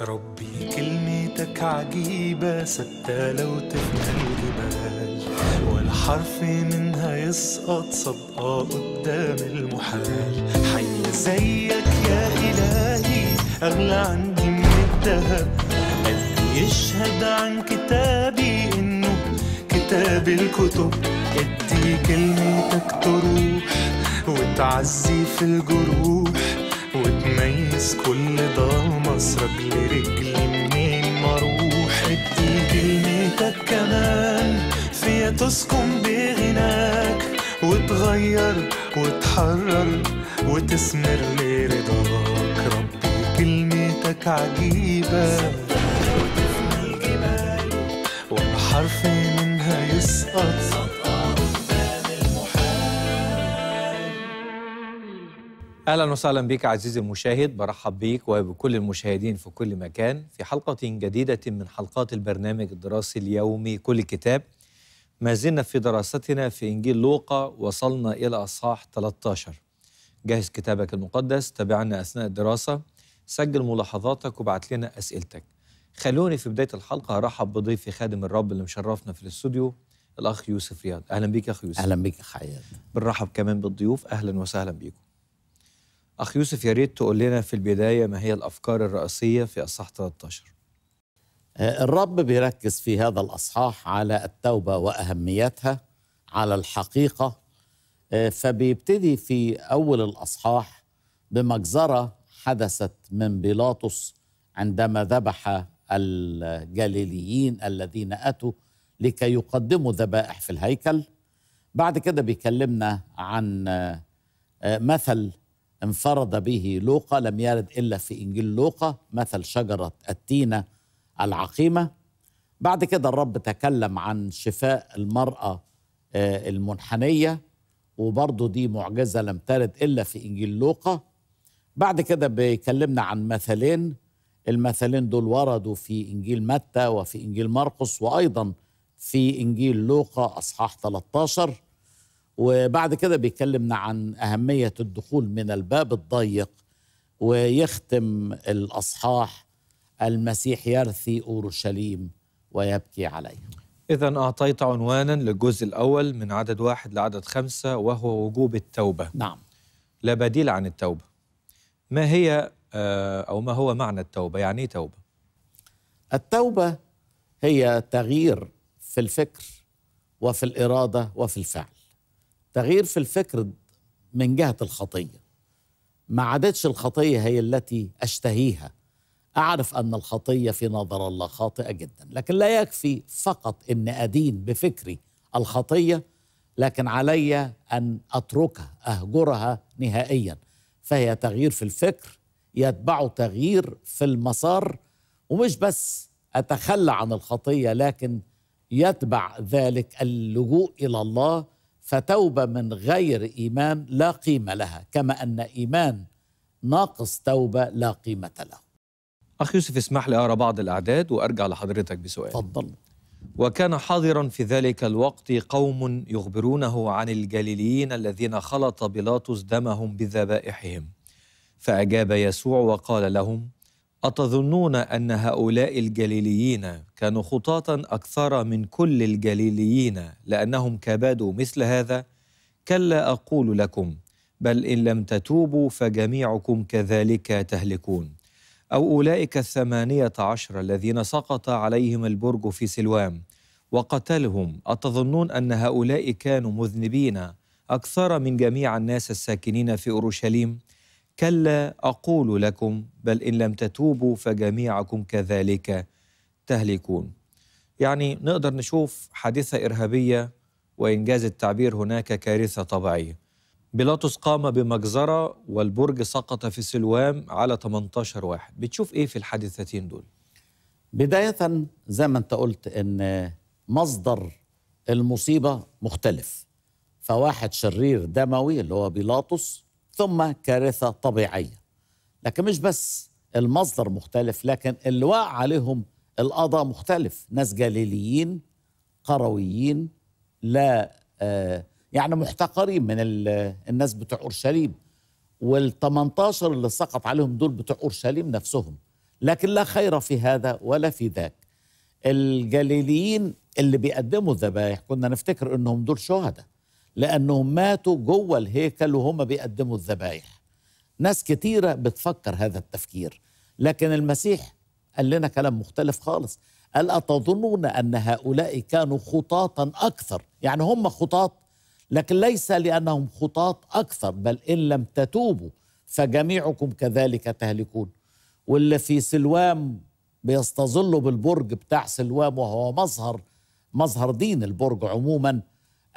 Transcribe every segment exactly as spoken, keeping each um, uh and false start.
ربي كلمتك عجيبة ثابتة لو تفنى الجبال، ولا حرف منها يسقط صدقة قدام المحال. حي زيك يا إلهي أغلى عندي من الدهب، قلبي يشهد عن كتابي إنه كتاب الكتب. ادي كلمتك تروح وتعزي في الجروح، وتميز كل ضلمس رجل رجلي منين مروح. ادي كلمتك كمان فيها تسكن بغناك، وتغير وتحرر وتسمر لرضاك. ربي كلمتك عجيبة وتفنى الجبال، ولا حرف منها يسقط. أهلا وسهلا بك عزيزي المشاهد، برحب بيك وبكل المشاهدين في كل مكان في حلقة جديدة من حلقات البرنامج الدراسي اليومي كل كتاب. ما زلنا في دراستنا في إنجيل لوقا، وصلنا إلى أصحاح ثلاثة عشر. جهز كتابك المقدس، تابعنا أثناء الدراسة، سجل ملاحظاتك وبعت لنا أسئلتك. خلوني في بداية الحلقة أرحب بضيفي خادم الرب اللي مشرفنا في الاستوديو، الأخ يوسف رياض. أهلا بيك يا أخ يوسف. أهلا بيك يا أخ عياد. بنرحب كمان بالضيوف، أهلا وسهلا بيكم. أخ يوسف، يا ريت تقول لنا في البداية ما هي الأفكار الرئيسية في أصحاح ثلاثة عشر؟ الرب بيركز في هذا الأصحاح على التوبة وأهميتها، على الحقيقة، فبيبتدي في أول الأصحاح بمجزرة حدثت من بيلاطس عندما ذبح الجليليين الذين أتوا لكي يقدموا ذبائح في الهيكل. بعد كده بيكلمنا عن مثل انفرد به لوقا، لم يرد إلا في إنجيل لوقا، مثل شجرة التينة العقيمة. بعد كده الرب تكلم عن شفاء المرأة المنحنية، وبرضه دي معجزة لم ترد إلا في إنجيل لوقا. بعد كده بيكلمنا عن مثلين، المثلين دول وردوا في إنجيل متى وفي إنجيل مرقس، وأيضا في إنجيل لوقا أصحاح ثلاثة عشر. وبعد كده بيكلمنا عن أهمية الدخول من الباب الضيق، ويختم الأصحاح المسيح يرثي أورشليم ويبكي عليهم. إذن أعطيت عنوانا للجزء الأول من عدد واحد لعدد خمسة، وهو وجوب التوبة. نعم، لا بديل عن التوبة. ما هي أو ما هو معنى التوبة؟ يعني إيه توبة؟ التوبة هي تغيير في الفكر وفي الإرادة وفي الفعل. تغيير في الفكر من جهة الخطية، ما عادتش الخطية هي التي أشتهيها. أعرف أن الخطية في نظر الله خاطئة جدا، لكن لا يكفي فقط أن أدين بفكري الخطية، لكن علي أن أتركها، أهجرها نهائيا. فهي تغيير في الفكر يتبعه تغيير في المسار، ومش بس أتخلى عن الخطية لكن يتبع ذلك اللجوء إلى الله. فتوبة من غير إيمان لا قيمة لها، كما أن إيمان ناقص توبة لا قيمة له. أخ يوسف، اسمح لي أرى بعض الأعداد وأرجع لحضرتك بسؤال. تفضل. وكان حاضرا في ذلك الوقت قوم يخبرونه عن الجليليين الذين خلط بيلاطس دمهم بذبائحهم، فأجاب يسوع وقال لهم: أتظنون أن هؤلاء الجليليين كانوا خطاة أكثر من كل الجليليين لأنهم كبادوا مثل هذا؟ كلا أقول لكم، بل إن لم تتوبوا فجميعكم كذلك تهلكون. أو أولئك الثمانية عشر الذين سقط عليهم البرج في سلوام وقتلهم، أتظنون أن هؤلاء كانوا مذنبين أكثر من جميع الناس الساكنين في أورشليم؟ كلا أقول لكم، بل إن لم تتوبوا فجميعكم كذلك تهلكون. يعني نقدر نشوف حادثة إرهابية، وإنجاز التعبير هناك كارثة طبيعية. بيلاطس قام بمجزرة والبرج سقط في سلوام على ثمانية عشر واحد. بتشوف إيه في الحادثتين دول؟ بداية زي ما أنت قلت إن مصدر المصيبة مختلف، فواحد شرير دموي اللي هو بيلاطس، ثم كارثة طبيعية. لكن مش بس المصدر مختلف، لكن اللي وقع عليهم القضاء مختلف. ناس جليليين قرويين، لا آه يعني محتقرين من الناس بتوع أورشليم، والثمانية عشر اللي سقط عليهم دول بتوع أورشليم نفسهم. لكن لا خير في هذا ولا في ذاك. الجليليين اللي بيقدموا الذبائح كنا نفتكر انهم دول شهداء لانهم ماتوا جوه الهيكل وهم بيقدموا الذبائح. ناس كتيرة بتفكر هذا التفكير، لكن المسيح قال لنا كلام مختلف خالص. قال أتظنون أن هؤلاء كانوا خطاطا أكثر؟ يعني هم خطاط، لكن ليس لأنهم خطاط أكثر، بل إن لم تتوبوا فجميعكم كذلك تهلكون. واللي في سلوام بيستظلوا بالبرج بتاع سلوام وهو مظهر مظهر دين البرج عموما.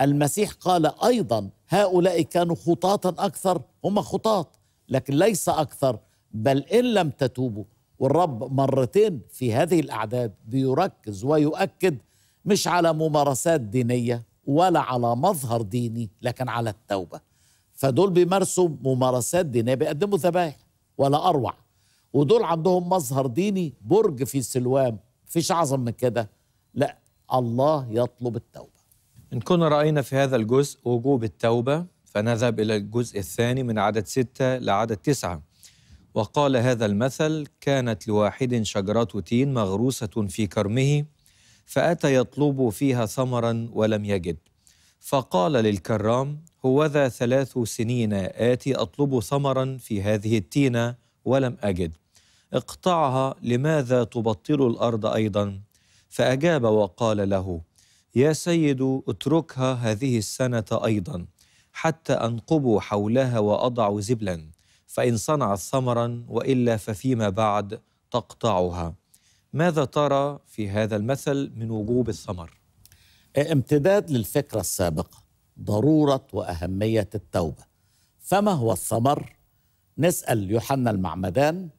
المسيح قال أيضا هؤلاء كانوا خطاطا أكثر، هم خطاط لكن ليس أكثر بل إن لم تتوبوا. والرب مرتين في هذه الأعداد بيركز ويؤكد مش على ممارسات دينية ولا على مظهر ديني، لكن على التوبة. فدول بيمارسوا ممارسات دينية بيقدموا ذبائح ولا أروع، ودول عندهم مظهر ديني برج في سلوام. مفيش أعظم من كده. لا، الله يطلب التوبة. إن كنا رأينا في هذا الجزء وجوب التوبة فنذهب إلى الجزء الثاني من عدد ستة لعدد تسعة. وقال هذا المثل: كانت لواحد شجرة تين مغروسة في كرمه فأتى يطلب فيها ثمرا ولم يجد، فقال للكرام: هوذا ثلاث سنين آتي أطلب ثمرا في هذه التينة ولم أجد، اقطعها، لماذا تبطل الأرض أيضا؟ فأجاب وقال له: يا سيد اتركها هذه السنة أيضا حتى أنقب حولها وأضع زبلا، فإن صنعت ثمرا وإلا ففيما بعد تقطعها. ماذا ترى في هذا المثل من وجوب الثمر؟ امتداد للفكرة السابقة، ضرورة وأهمية التوبة. فما هو الثمر؟ نسأل يوحنا المعمدان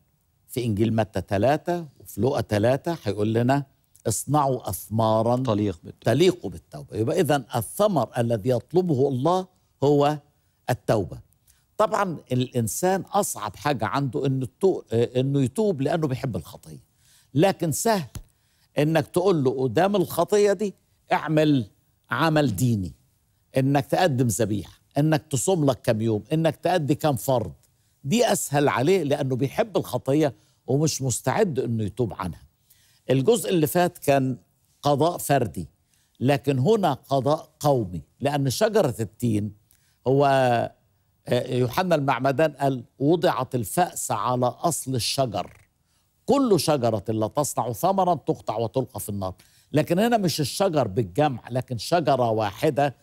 في إنجيل متى ثلاثة وفي لوقا ثلاثة هيقول لنا: اصنعوا أثمارا تليق بالتوبة. بالتوبة. يبقى إذن الثمر الذي يطلبه الله هو التوبة. طبعا الإنسان أصعب حاجة عنده إنه, إنه يتوب لأنه بيحب الخطية، لكن سهل إنك تقول له قدام الخطية دي اعمل عمل ديني، إنك تقدم ذبيحة، إنك تصوم لك كم يوم، إنك تأدي كم فرض. دي أسهل عليه لأنه بيحب الخطية ومش مستعد إنه يتوب عنها. الجزء اللي فات كان قضاء فردي، لكن هنا قضاء قومي، لأن شجرة التين هو يوحنا المعمدان قال وضعت الفأس على أصل الشجر، كل شجرة لا تصنع ثمرا تقطع وتلقى في النار. لكن هنا مش الشجر بالجمع، لكن شجرة واحدة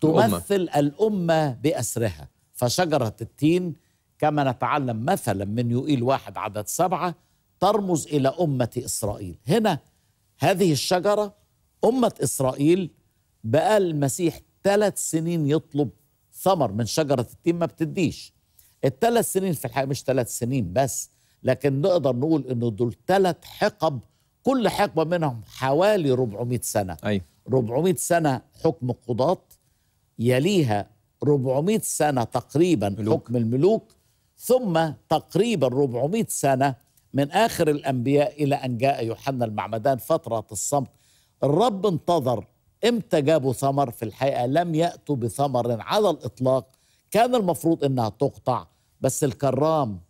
تمثل الأمة بأسرها. فشجرة التين كما نتعلم مثلا من يوئيل واحد عدد سبعة ترمز إلى أمة إسرائيل. هنا هذه الشجرة أمة إسرائيل. بقى المسيح ثلاث سنين يطلب ثمر من شجرة التين ما بتديش. الثلاث سنين في الحقيقة مش ثلاث سنين بس، لكن نقدر نقول إنه دول ثلاث حقب، كل حقبة منهم حوالي أربعمائة سنة. أي. أربعمائة سنة حكم القضاة، يليها أربعمائة سنة تقريبا ملوك. حكم الملوك، ثم تقريبا أربعمائة سنة من آخر الأنبياء إلى أن جاء يوحنا المعمدان، فترة الصمت. الرب انتظر امتى جابوا ثمر؟ في الحقيقة لم يأتوا بثمر على الإطلاق، كان المفروض إنها تقطع. بس الكرام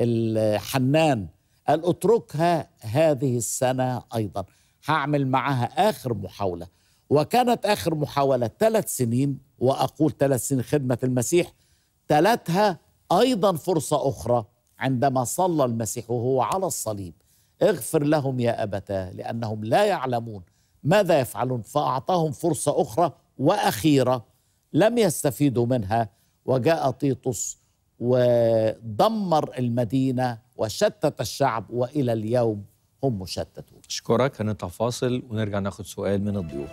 الحنان قال اتركها هذه السنة أيضا، هعمل معها آخر محاولة. وكانت آخر محاولة ثلاث سنين، وأقول ثلاث سنين خدمة المسيح، تلتها أيضا فرصة أخرى عندما صلى المسيح وهو على الصليب: اغفر لهم يا أبتاه لأنهم لا يعلمون ماذا يفعلون. فأعطاهم فرصة أخرى وأخيرة لم يستفيدوا منها، وجاء طيطس ودمر المدينة وشتت الشعب، وإلى اليوم هم مشتتون. أشكرك. هنطلع فاصل ونرجع ناخد سؤال من الضيوف.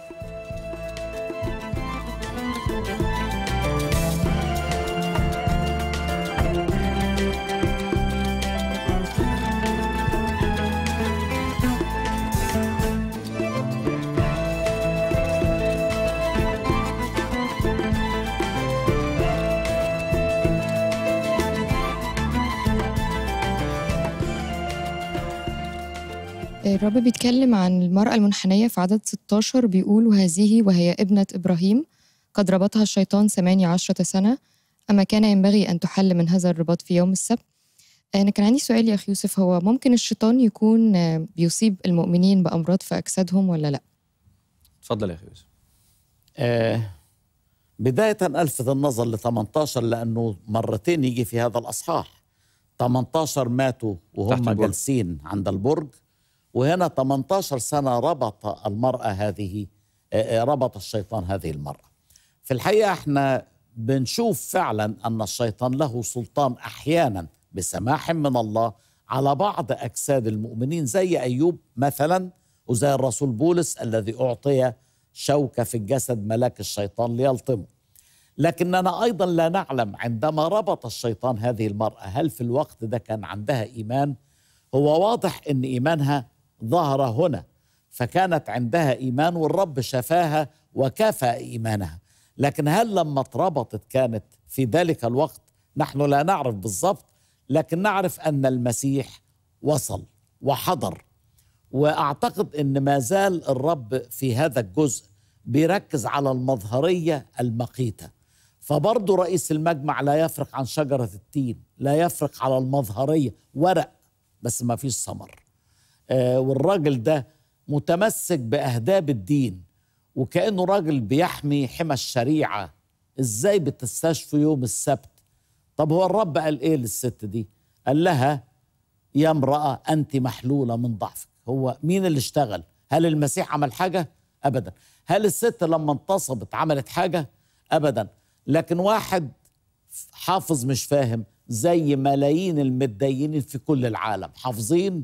الرب بيتكلم عن المرأة المنحنية في عدد ستة عشر، بيقول: وهذه وهي ابنة إبراهيم قد ربطها الشيطان ثمانية عشرة سنة، أما كان ينبغي أن تحل من هذا الرباط في يوم السبت. أنا كان عندي سؤال يا أخي يوسف، هو ممكن الشيطان يكون بيصيب المؤمنين بأمراض في أجسادهم ولا لأ؟ اتفضل يا أخي يوسف. آه بداية ألفت النظر ل ثمانية عشر لأنه مرتين يجي في هذا الأصحاح. ثمانية عشر ماتوا وهم جالسين عند البرج، وهنا ثمانية عشر سنة ربط المرأة هذه، ربط الشيطان هذه المرأة. في الحقيقة احنا بنشوف فعلا أن الشيطان له سلطان أحيانا بسماح من الله على بعض أجساد المؤمنين، زي أيوب مثلا، وزي الرسول بولس الذي أعطي شوكة في الجسد ملاك الشيطان ليلطمه. لكننا أيضا لا نعلم عندما ربط الشيطان هذه المرأة هل في الوقت ده كان عندها إيمان؟ هو واضح أن إيمانها ظهر هنا، فكانت عندها إيمان والرب شفاها وكافأ إيمانها، لكن هل لما اتربطت كانت في ذلك الوقت؟ نحن لا نعرف بالضبط، لكن نعرف أن المسيح وصل وحضر، وأعتقد أن ما زال الرب في هذا الجزء بيركز على المظهرية المقيتة. فبرضه رئيس المجمع لا يفرق عن شجرة التين، لا يفرق على المظهرية، ورق بس ما فيش ثمر. آه والراجل ده متمسك بأهداب الدين وكأنه راجل بيحمي حمى الشريعة. إزاي بتستشفي يوم السبت؟ طب هو الرب قال إيه للست دي؟ قال لها يا امرأة أنت محلولة من ضعفك. هو مين اللي اشتغل؟ هل المسيح عمل حاجة؟ أبدا. هل الست لما انتصبت عملت حاجة؟ أبدا. لكن واحد حافظ مش فاهم، زي ملايين المتدينين في كل العالم حافظين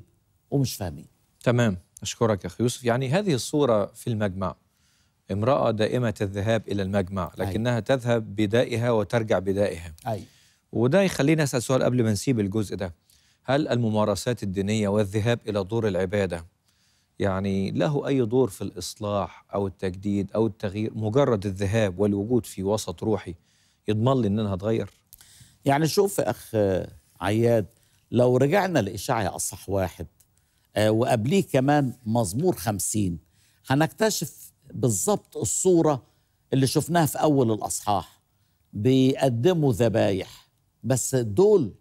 ومش فاهمين. تمام، أشكرك يا أخي يوسف. يعني هذه الصورة في المجمع، امرأة دائمة الذهاب إلى المجمع، لكنها أي. تذهب بدائها وترجع بدائها. أي. وده يخلينا نسأل سؤال قبل ما نسيب الجزء ده، هل الممارسات الدينية والذهاب إلى دور العبادة يعني له أي دور في الإصلاح أو التجديد أو التغيير؟ مجرد الذهاب والوجود في وسط روحي يضمن لي إن أنا هتغير؟ يعني شوف يا أخ عياد، لو رجعنا لإشعياء أصح واحد وقبليه كمان مزمور خمسين هنكتشف بالظبط الصورة اللي شفناها في أول الأصحاح. بيقدموا ذبايح، بس دول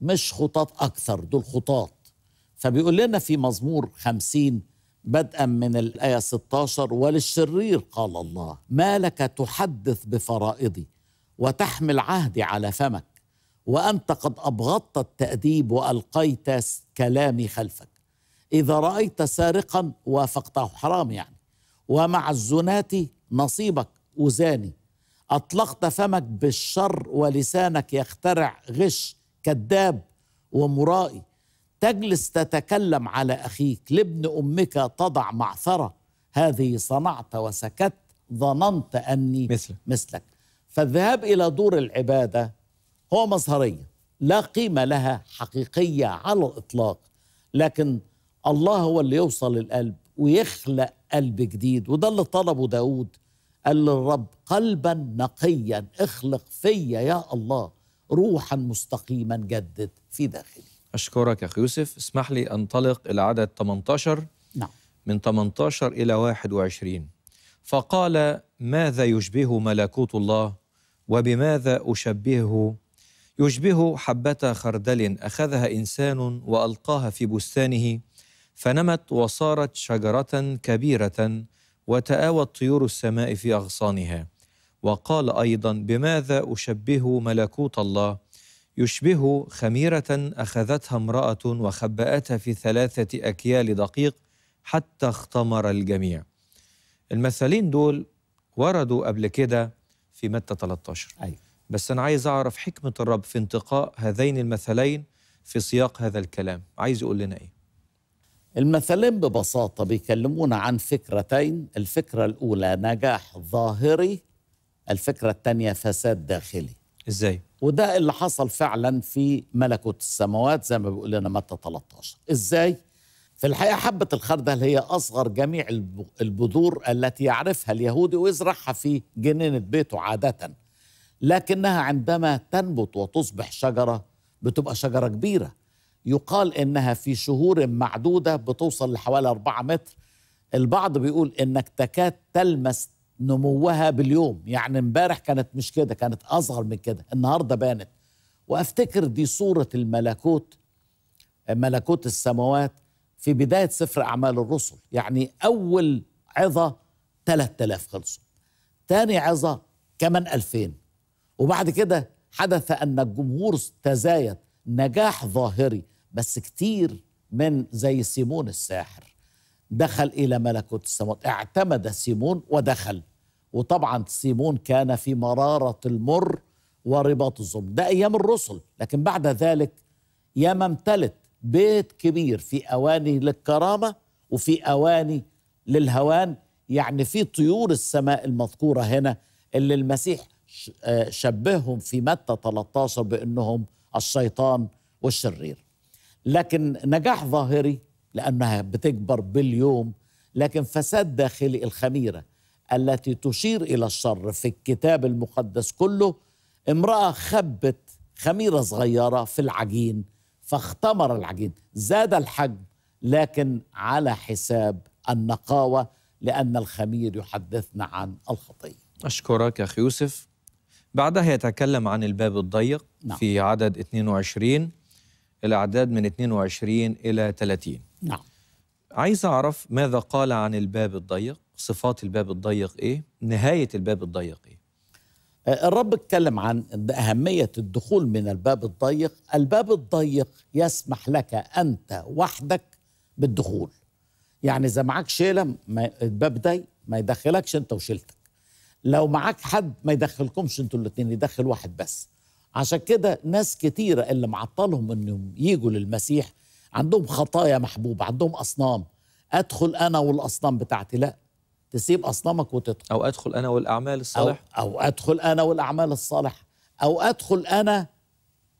مش خطاة أكثر، دول خطاة. فبيقول لنا في مزمور خمسين بدءا من الآية ستة عشر، وللشرير قال الله ما لك تحدث بفرائضي وتحمل عهدي على فمك، وأنت قد أبغضت التأديب وألقيت كلامي خلفك، إذا رأيت سارقا وافقته، حرام يعني، ومع الزنات نصيبك وزاني، أطلقت فمك بالشر ولسانك يخترع غش، كذاب ومرائي، تجلس تتكلم على أخيك، لابن أمك تضع معثرة، هذه صنعت وسكت، ظننت أني مثل. مثلك. فالذهاب إلى دور العبادة هو مظهرية لا قيمة لها حقيقية على الإطلاق، لكن الله هو اللي يوصل للقلب ويخلق قلب جديد، وده اللي طلبه داود، قال للرب قلبا نقيا اخلق فيا يا الله روحا مستقيما جدد في داخلي. أشكرك يا أخي يوسف. اسمح لي أنطلق إلى عدد ثمانية عشر. نعم. من ثمانية عشر إلى واحد وعشرين. فقال ماذا يشبه ملكوت الله وبماذا أشبهه؟ يشبه حبة خردل أخذها إنسان وألقاها في بستانه فنمت وصارت شجرة كبيرة وتآوت طيور السماء في أغصانها. وقال أيضا بماذا أشبه ملكوت الله؟ يشبه خميرة أخذتها امرأة وخبأتها في ثلاثة أكيال دقيق حتى اختمر الجميع. المثالين دول وردوا قبل كده في متى ثلاثة عشر. أي. بس أنا عايز أعرف حكمة الرب في انتقاء هذين المثلين في سياق هذا الكلام، عايز يقول لنا إيه؟ المثلين ببساطة بيكلمونا عن فكرتين، الفكرة الأولى نجاح ظاهري، الفكرة الثانية فساد داخلي. إزاي؟ وده اللي حصل فعلا في ملكوت السماوات زي ما بيقول لنا متى ثلاثة عشر. إزاي؟ في الحقيقة حبة الخردل هي أصغر جميع البذور التي يعرفها اليهودي ويزرعها في جنينة بيته عادة، لكنها عندما تنبت وتصبح شجرة بتبقى شجرة كبيرة، يقال إنها في شهور معدودة بتوصل لحوالي أربعة متر، البعض بيقول إنك تكاد تلمس نموها باليوم، يعني امبارح كانت مش كده، كانت أصغر من كده، النهاردة بانت. وأفتكر دي صورة الملكوت ملكوت السماوات في بداية سفر أعمال الرسل. يعني أول عظة ثلاثة آلاف خلصوا، تاني عظة كمان ألفين، وبعد كده حدث أن الجمهور تزايد، نجاح ظاهري، بس كتير من زي سيمون الساحر دخل إلى ملكوت السماوات، اعتمد سيمون ودخل. وطبعا سيمون كان في مرارة المر ورباط الظلم، ده أيام الرسل. لكن بعد ذلك ياما امتلت بيت كبير، في أواني للكرامة وفي أواني للهوان، يعني في طيور السماء المذكورة هنا اللي المسيح شبههم في متى ثلاثة عشر بأنهم الشيطان والشرير. لكن نجاح ظاهري لأنها بتكبر باليوم، لكن فساد داخلي، الخميرة التي تشير إلى الشر. في الكتاب المقدس كله امرأة خبت خميرة صغيرة في العجين فاختمر العجين، زاد الحجم لكن على حساب النقاوة، لأن الخمير يحدثنا عن الخطية. أشكرك يا أخي يوسف. بعدها يتكلم عن الباب الضيق. نعم. في عدد اثنين وعشرين، الأعداد من اثنين وعشرين إلى ثلاثين. نعم. عايز أعرف ماذا قال عن الباب الضيق، صفات الباب الضيق إيه، نهاية الباب الضيق إيه؟ الرب اتكلم عن أهمية الدخول من الباب الضيق. الباب الضيق يسمح لك أنت وحدك بالدخول، يعني إذا معاك شيلة الباب ده ما يدخلكش أنت وشيلتك، لو معاك حد ما يدخلكمش أنتوا الاتنين، يدخل واحد بس. عشان كده ناس كتيرة اللي معطلهم أنهم يجوا للمسيح عندهم خطايا محبوبة، عندهم أصنام، أدخل أنا والأصنام بتاعتي. لا، تسيب أصنامك وتدخل، أو أدخل أنا والأعمال الصالحة، أو, أو أدخل أنا والأعمال الصالحة، أو أدخل أنا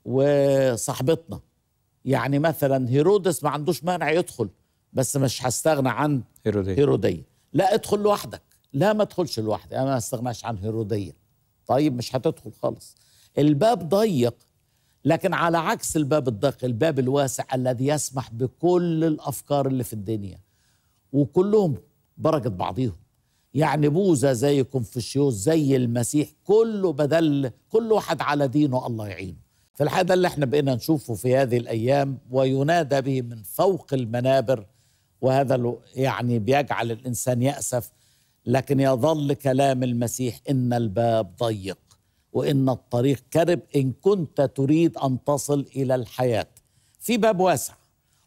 وصاحبتنا. يعني مثلا هيرودس ما عندوش مانع يدخل، بس مش هستغنى عن هيرودية. هيرودية لا، ادخل لوحدك. لا، ما ادخلش لوحدي، أنا ما استغناش عن هيرودية. طيب مش هتدخل خالص. الباب ضيق، لكن على عكس الباب الضيق، الباب الواسع الذي يسمح بكل الأفكار اللي في الدنيا، وكلهم بركة بعضيهم. يعني بوذا زي كونفوشيوس زي المسيح، كله بدل، كل واحد على دينه، الله يعينه. فالحقيقة ده اللي احنا بقينا نشوفه في هذه الأيام، وينادى به من فوق المنابر، وهذا يعني بيجعل الإنسان يأسف. لكن يظل كلام المسيح إن الباب ضيق وإن الطريق كرب إن كنت تريد أن تصل إلى الحياة. في باب واسع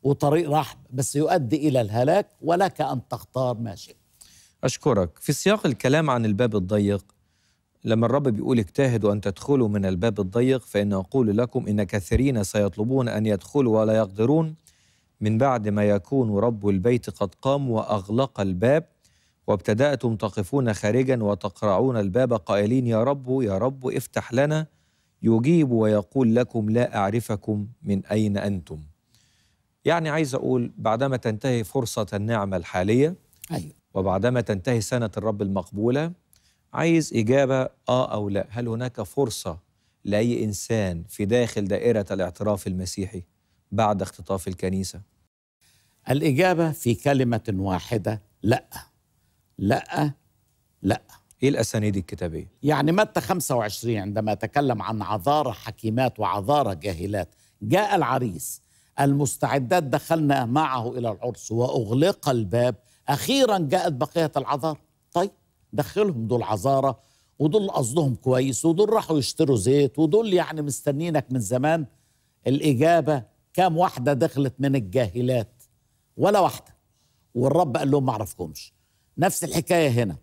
وطريق رحب بس يؤدي إلى الهلاك، ولك أن تختار ما شئت. أشكرك. في سياق الكلام عن الباب الضيق، لما الرب بيقول اجتهدوا أن تدخلوا من الباب الضيق فإن أقول لكم إن كثيرين سيطلبون أن يدخلوا ولا يقدرون، من بعد ما يكون رب البيت قد قام وأغلق الباب، وابتدأتم تقفون خارجا وتقرعون الباب قائلين يا رب يا رب افتح لنا، يجيب ويقول لكم لا أعرفكم من أين أنتم. يعني عايز أقول بعدما تنتهي فرصة النعمة الحالية، أيوة، وبعدما تنتهي سنة الرب المقبولة، عايز إجابة آه أو لا. هل هناك فرصة لأي إنسان في داخل دائرة الاعتراف المسيحي بعد اختطاف الكنيسة؟ الإجابة في كلمة واحدة، لا لا لا. إيه الأسانيد الكتابية؟ يعني متى خمسة وعشرين عندما تكلم عن عذارى حكيمات وعذارى جاهلات، جاء العريس المستعدات دخلنا معه إلى العرس وأغلق الباب، أخيرا جاءت بقية العذارى. طيب دخلهم، دول عذارى ودول قصدهم كويس ودول راحوا يشتروا زيت ودول يعني مستنينك من زمان. الإجابة كام واحدة دخلت من الجاهلات؟ ولا واحدة. والرب قال لهم ما أعرفكمش. نفس الحكاية هنا،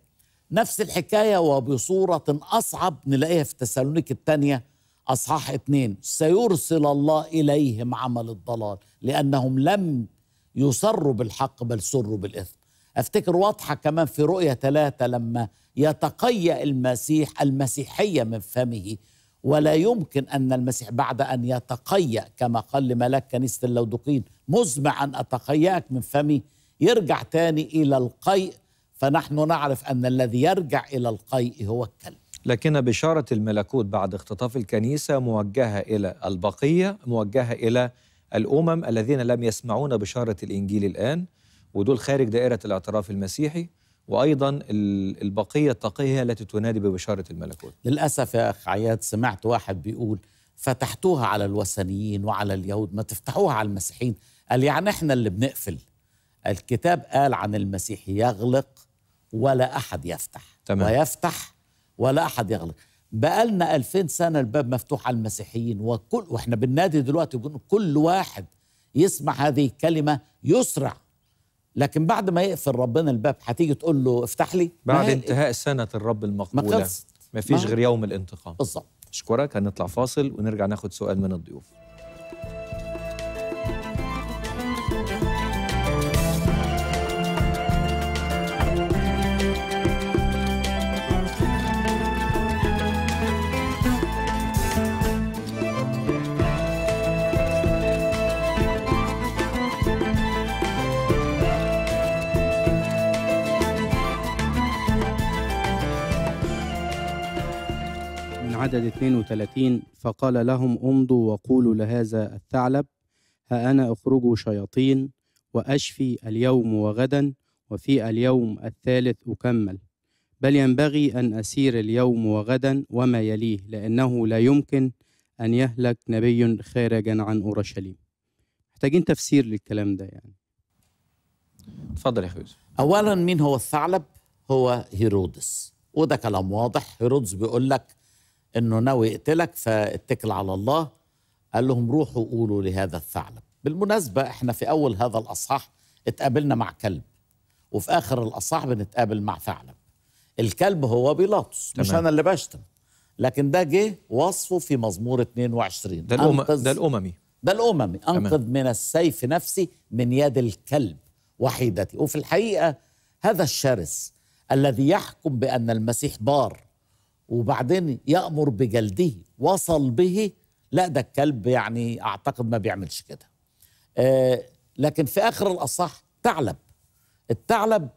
نفس الحكاية وبصورة أصعب نلاقيها في تسالونيك الثانية أصحاح اثنين، سيرسل الله إليهم عمل الضلال لأنهم لم يصروا بالحق بل سروا بالإثم. أفتكر واضحة كمان في رؤية ثلاثة لما يتقيأ المسيح المسيحية من فمه، ولا يمكن أن المسيح بعد أن يتقيأ كما قال لملاك كنيسة اللودقين مزمع أن أتقيأك من فمي يرجع تاني إلى القيء، فنحن نعرف أن الذي يرجع إلى القيء هو الكلب. لكن بشارة الملكوت بعد اختطاف الكنيسة موجهة إلى البقية، موجهة إلى الأمم الذين لم يسمعون بشارة الإنجيل الآن، ودول خارج دائرة الاعتراف المسيحي، وأيضا البقية التقية التي تنادي ببشارة الملكوت. للأسف يا أخ عياد سمعت واحد بيقول فتحتوها على الوثنيين وعلى اليهود، ما تفتحوها على المسيحيين. قال يعني احنا اللي بنقفل. الكتاب قال عن المسيح يغلق ولا أحد يفتح، تمام. ويفتح ولا أحد يغلق. بقالنا ألفين سنة الباب مفتوح على المسيحيين، وكل واحنا بالنادي دلوقتي بنقول كل واحد يسمع هذه الكلمة يسرع. لكن بعد ما يقفل ربنا الباب هتيجي تقول له افتح لي؟ بعد انتهاء سنة الرب المقبولة ما مفيش غير يوم الانتقام. بالظبط. أشكرك. هنطلع فاصل ونرجع ناخد سؤال من الضيوف. عدد اثنين وثلاثين، فقال لهم امضوا وقولوا لهذا الثعلب ها أنا أخرج شياطين وأشفي اليوم وغدا وفي اليوم الثالث أكمل، بل ينبغي أن أسير اليوم وغدا وما يليه، لأنه لا يمكن أن يهلك نبي خارجا عن أورشليم. محتاجين تفسير للكلام ده يعني. اتفضل يا خبيز. أولا مين هو الثعلب؟ هو هيرودس، وده كلام واضح. هيرودس بيقول لك إنه ناوي يقتلك، فاتكل على الله. قال لهم روحوا قولوا لهذا الثعلب. بالمناسبة إحنا في أول هذا الأصحاح اتقابلنا مع كلب، وفي آخر الأصحاح بنتقابل مع ثعلب. الكلب هو بيلاطس، مش أنا اللي بشتم، لكن ده جه وصفه في مزمور اثنين وعشرين. ده, الأم... ده الأممي ده الأممي أنقذ تمام. من السيف نفسي من يد الكلب وحيدتي. وفي الحقيقة هذا الشرس الذي يحكم بأن المسيح بار وبعدين يأمر بجلده وصل به، لا ده الكلب يعني أعتقد ما بيعملش كده. آه لكن في آخر الأصح ثعلب. الثعلب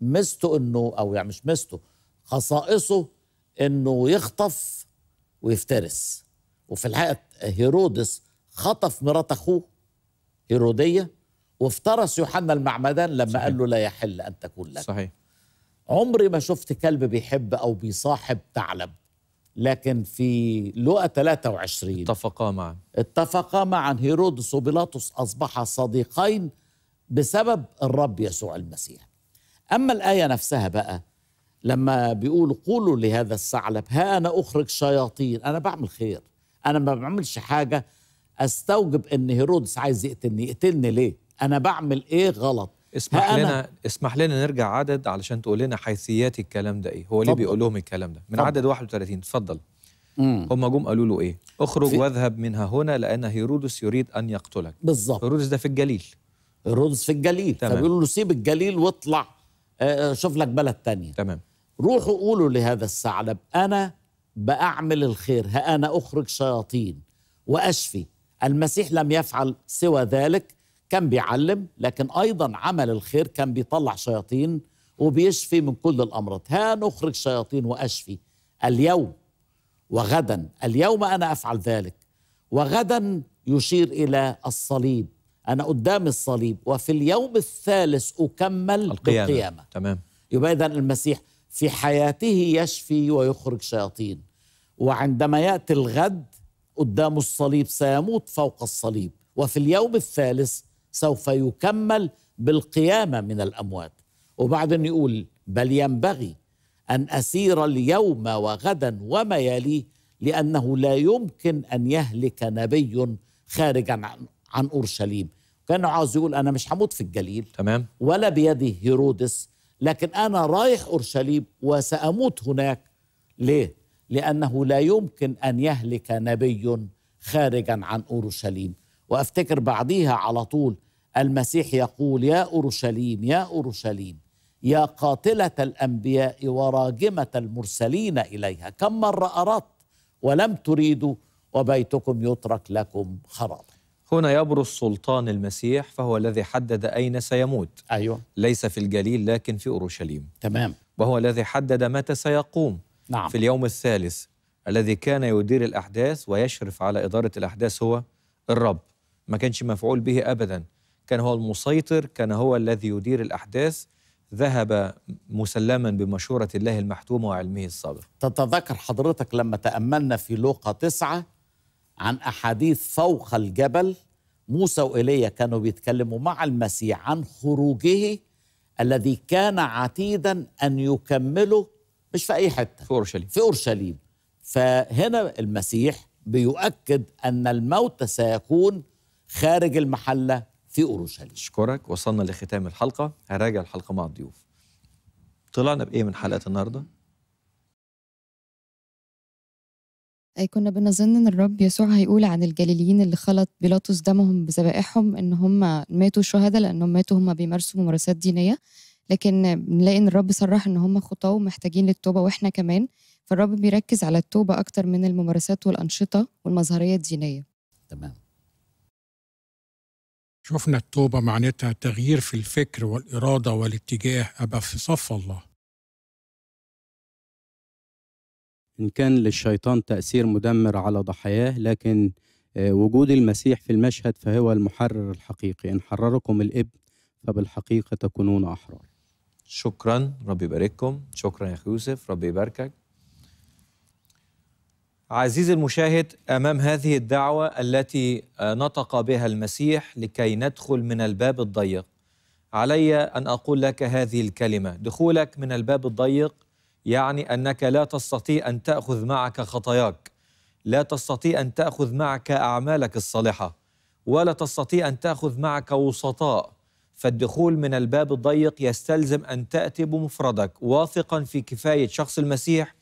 ميزته إنه، أو يعني مش ميزته، خصائصه إنه يخطف ويفترس. وفي الحقيقة هيرودس خطف مرات أخوه هيرودية وافترس يوحنا المعمدان لما صحيح. قال له لا يحل أن تكون لك. صحيح. عمري ما شفت كلب بيحب أو بيصاحب ثعلب، لكن في لوقا ثلاثة وعشرين اتفقا معا اتفقا معا هيرودس وبيلاطس أصبحا صديقين بسبب الرب يسوع المسيح. أما الآية نفسها بقى لما بيقول قولوا لهذا الثعلب ها أنا أخرج شياطين، أنا بعمل خير، أنا ما بعملش حاجة أستوجب إن هيرودس عايز يقتلني. يقتلني ليه؟ أنا بعمل إيه غلط؟ اسمح لنا اسمح لنا نرجع عدد علشان تقول لنا حيثيات الكلام ده ايه، هو ليه بيقول لهم الكلام ده من طبعا. عدد واحد وثلاثين اتفضل. هم جم قالوا له ايه؟ اخرج واذهب منها هنا لان هيرودس يريد ان يقتلك. بالظبط. هيرودس ده في الجليل. هيرودس في الجليل، فبيقولوا له سيب الجليل واطلع شوف لك بلد ثانيه. تمام. روحوا قولوا لهذا الثعلب انا بعمل الخير، ها انا اخرج شياطين واشفي. المسيح لم يفعل سوى ذلك، كان بيعلم لكن أيضا عمل الخير، كان بيطلع شياطين وبيشفي من كل الأمراض. ها نخرج شياطين وأشفي اليوم وغدا، اليوم أنا أفعل ذلك. وغدا يشير إلى الصليب، أنا قدام الصليب، وفي اليوم الثالث أكمل القيامة, القيامة. تمام. يبقى إذن المسيح في حياته يشفي ويخرج شياطين، وعندما يأتي الغد قدام الصليب سيموت فوق الصليب، وفي اليوم الثالث سوف يكمل بالقيامة من الأموات. وبعدين يقول بل ينبغي أن أسير اليوم وغدا وما يليه، لأنه لا يمكن أن يهلك نبي خارجا عن, عن أورشليم. كان عاوز يقول أنا مش هموت في الجليل، تمام، ولا بيدي هيرودس، لكن أنا رايح أورشليم وسأموت هناك. ليه؟ لأنه لا يمكن أن يهلك نبي خارجا عن أورشليم. وأفتكر بعديها على طول المسيح يقول يا أورشليم يا أورشليم يا قاتلة الأنبياء وراجمة المرسلين إليها، كم مرة أردت ولم تريدوا وبيتكم يترك لكم خرابا. هنا يبرز سلطان المسيح، فهو الذي حدد أين سيموت. أيوة. ليس في الجليل لكن في أورشليم. تمام. وهو الذي حدد متى سيقوم. نعم. في اليوم الثالث. الذي كان يدير الأحداث ويشرف على إدارة الأحداث هو الرب، ما كانش مفعول به أبدا، كان هو المسيطر، كان هو الذي يدير الأحداث. ذهب مسلما بمشورة الله المحتومة وعلمه السابق. تتذكر حضرتك لما تأملنا في لوقا تسعة عن أحاديث فوق الجبل، موسى وإيليا كانوا بيتكلموا مع المسيح عن خروجه الذي كان عتيدا أن يكمله، مش في أي حتة، في أورشليم. في أورشليم. فهنا المسيح بيؤكد أن الموت سيكون خارج المحلة في أورشليم. أشكرك. وصلنا لختام الحلقة. هراجع الحلقة مع الضيوف. طلعنا بإيه من حلقة النهاردة؟ أي كنا بنظن أن الرب يسوع هيقول عن الجليليين اللي خلط بيلاطس دمهم بذبائحهم إن هم ماتوا شهداء لأنهم ماتوا هم بيمارسوا ممارسات دينية، لكن بنلاقي أن الرب صرح إن هم خطاة ومحتاجين للتوبة، وإحنا كمان. فالرب بيركز على التوبة أكتر من الممارسات والأنشطة والمظهرية الدينية. تمام. شفنا التوبة معناتها تغيير في الفكر والإرادة والاتجاه، أبقى في صف الله. إن كان للشيطان تأثير مدمر على ضحاياه، لكن وجود المسيح في المشهد فهو المحرر الحقيقي. إن حرركم الإبن فبالحقيقة تكونون أحرار. شكرا، ربي يبارككم. شكرا يا أخي يوسف، ربي يباركك. عزيزي المشاهد، أمام هذه الدعوة التي نطق بها المسيح لكي ندخل من الباب الضيق، علي أن أقول لك هذه الكلمة: دخولك من الباب الضيق يعني أنك لا تستطيع أن تأخذ معك خطاياك، لا تستطيع أن تأخذ معك أعمالك الصالحة، ولا تستطيع أن تأخذ معك وسطاء. فالدخول من الباب الضيق يستلزم أن تأتي بمفردك، واثقا في كفاية شخص المسيح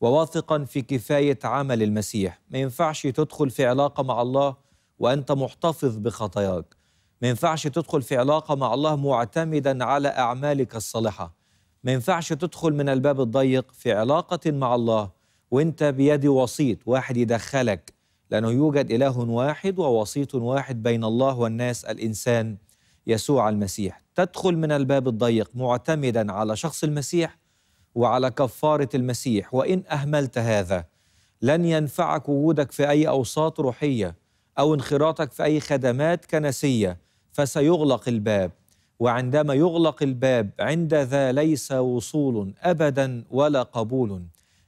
وواثقا في كفاية عمل المسيح. ما ينفعش تدخل في علاقة مع الله وأنت محتفظ بخطاياك. ما ينفعش تدخل في علاقة مع الله معتمدا على أعمالك الصالحة. ما ينفعش تدخل من الباب الضيق في علاقة مع الله وأنت بيد وسيط واحد يدخلك، لأنه يوجد إله واحد ووسيط واحد بين الله والناس، الإنسان يسوع المسيح. تدخل من الباب الضيق معتمدا على شخص المسيح وعلى كفارة المسيح. وإن أهملت هذا لن ينفعك وجودك في أي أوساط روحية أو انخراطك في أي خدمات كنسية، فسيغلق الباب. وعندما يغلق الباب عند ذا ليس وصول أبدا ولا قبول،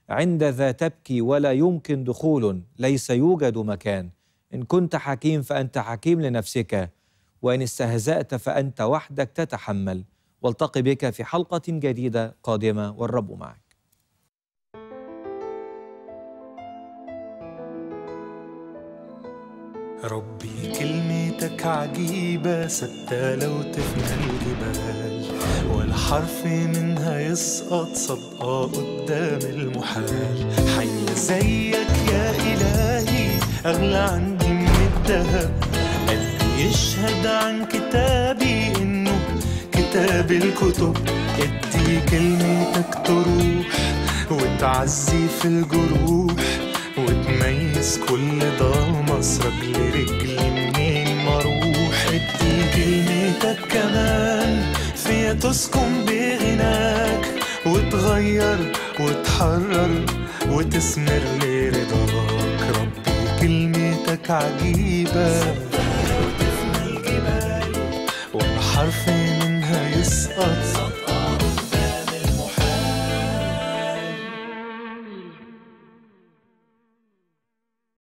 عند ذا تبكي ولا يمكن دخول، ليس يوجد مكان. إن كنت حكيم فأنت حكيم لنفسك، وإن استهزأت فأنت وحدك تتحمل. والتقي بك في حلقة جديدة قادمة، والرب معك. ربي كلمتك عجيبة ثابتة لو تفنى الجبال، ولا حرف منها يسقط، صدقة قدام المحال. حي زيك يا إلهي أغلى عندي من الدهب، قلبي يشهد عن كتابي إنه كتاب الكتب. ادي كلمتك تروح وتعزي في الجروح، وتميز كل ضلمس رجل رجلي منين مروح. ادي كلمتك كمان فيها تسكن بغناك، وتغير وتحرر وتسمر لرضاك. ربي كلمتك عجيبة ثابتة وتفنى الجبال، ولا حرف